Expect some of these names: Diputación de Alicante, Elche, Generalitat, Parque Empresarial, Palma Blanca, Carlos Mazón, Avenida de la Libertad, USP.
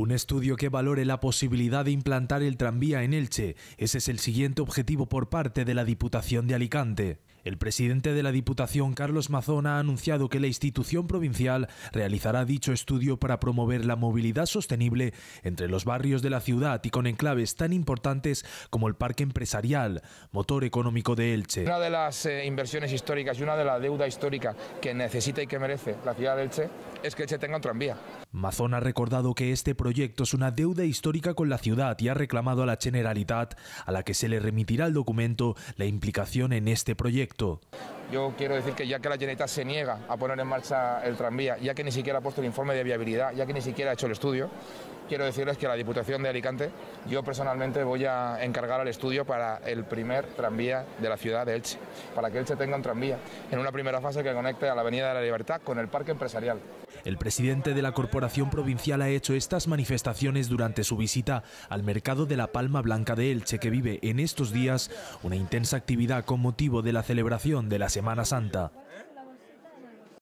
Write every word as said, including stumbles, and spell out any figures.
Un estudio que valore la posibilidad de implantar el tranvía en Elche. Ese es el siguiente objetivo por parte de la Diputación de Alicante. El presidente de la Diputación, Carlos Mazón, ha anunciado que la institución provincial realizará dicho estudio para promover la movilidad sostenible entre los barrios de la ciudad y con enclaves tan importantes como el Parque Empresarial, motor económico de Elche. Una de las eh, inversiones históricas y una de la deuda histórica que necesita y que merece la ciudad de Elche es que Elche tenga un tranvía. Mazón ha recordado que este proyecto es una deuda histórica con la ciudad y ha reclamado a la Generalitat, a la que se le remitirá el documento, la implicación en este proyecto. Yo quiero decir que ya que la Generalitat se niega a poner en marcha el tranvía, ya que ni siquiera ha puesto el informe de viabilidad, ya que ni siquiera ha hecho el estudio, quiero decirles que la Diputación de Alicante, yo personalmente voy a encargar el estudio para el primer tranvía de la ciudad de Elche, para que Elche tenga un tranvía, en una primera fase que conecte a la Avenida de la Libertad con el Parque Empresarial. El presidente de la Corporación Provincial ha hecho estas manifestaciones durante su visita al mercado de la Palma Blanca de Elche, que vive en estos días una intensa actividad con motivo de la celebración de la Semana Santa.